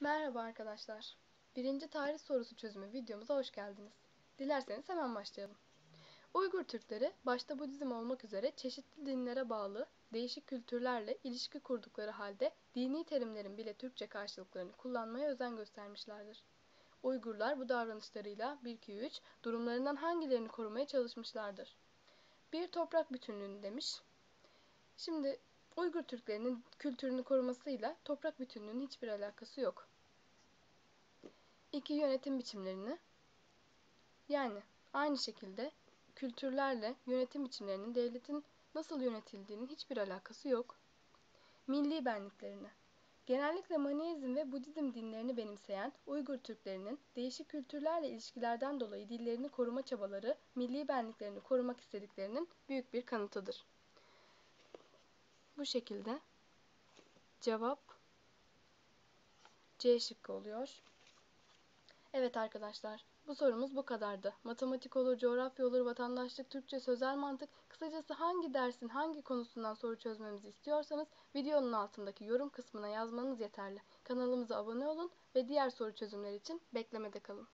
Merhaba arkadaşlar. Birinci tarih sorusu çözümü videomuza hoş geldiniz. Dilerseniz hemen başlayalım. Uygur Türkleri başta Budizm olmak üzere çeşitli dinlere bağlı değişik kültürlerle ilişki kurdukları halde dini terimlerin bile Türkçe karşılıklarını kullanmaya özen göstermişlerdir. Uygurlar bu davranışlarıyla 1-2-3 durumlarından hangilerini korumaya çalışmışlardır? Bir toprak bütünlüğünü demiş. Şimdi Uygur Türklerinin kültürünü korumasıyla toprak bütünlüğünün hiçbir alakası yok. 2. Yönetim biçimlerini. Yani aynı şekilde kültürlerle yönetim biçimlerinin devletin nasıl yönetildiğinin hiçbir alakası yok. Milli benliklerini. Genellikle Maniheizm ve Budizm dinlerini benimseyen Uygur Türklerinin değişik kültürlerle ilişkilerden dolayı dillerini koruma çabaları milli benliklerini korumak istediklerinin büyük bir kanıtıdır. Bu şekilde cevap C şıkkı oluyor. Evet arkadaşlar, bu sorumuz bu kadardı. Matematik olur, coğrafya olur, vatandaşlık, Türkçe, sözel mantık, kısacası hangi dersin hangi konusundan soru çözmemizi istiyorsanız videonun altındaki yorum kısmına yazmanız yeterli. Kanalımıza abone olun ve diğer soru çözümleri için beklemede kalın.